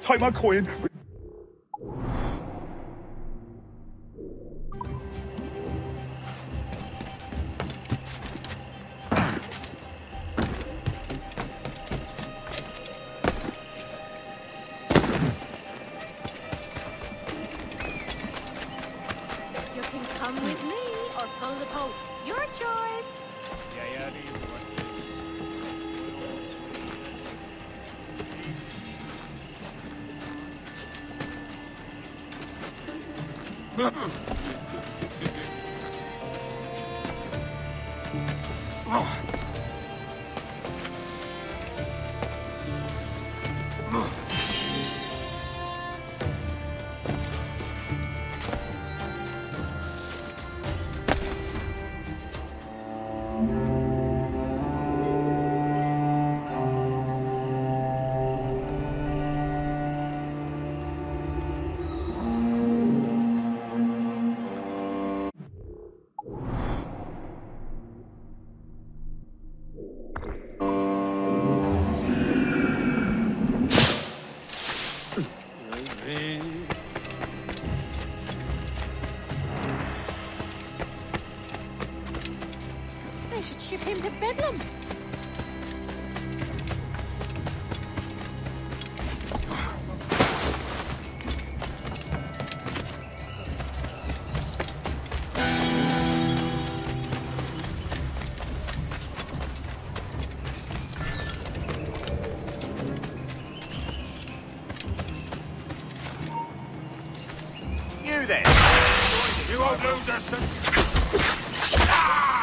Take my coin. You won't lose us.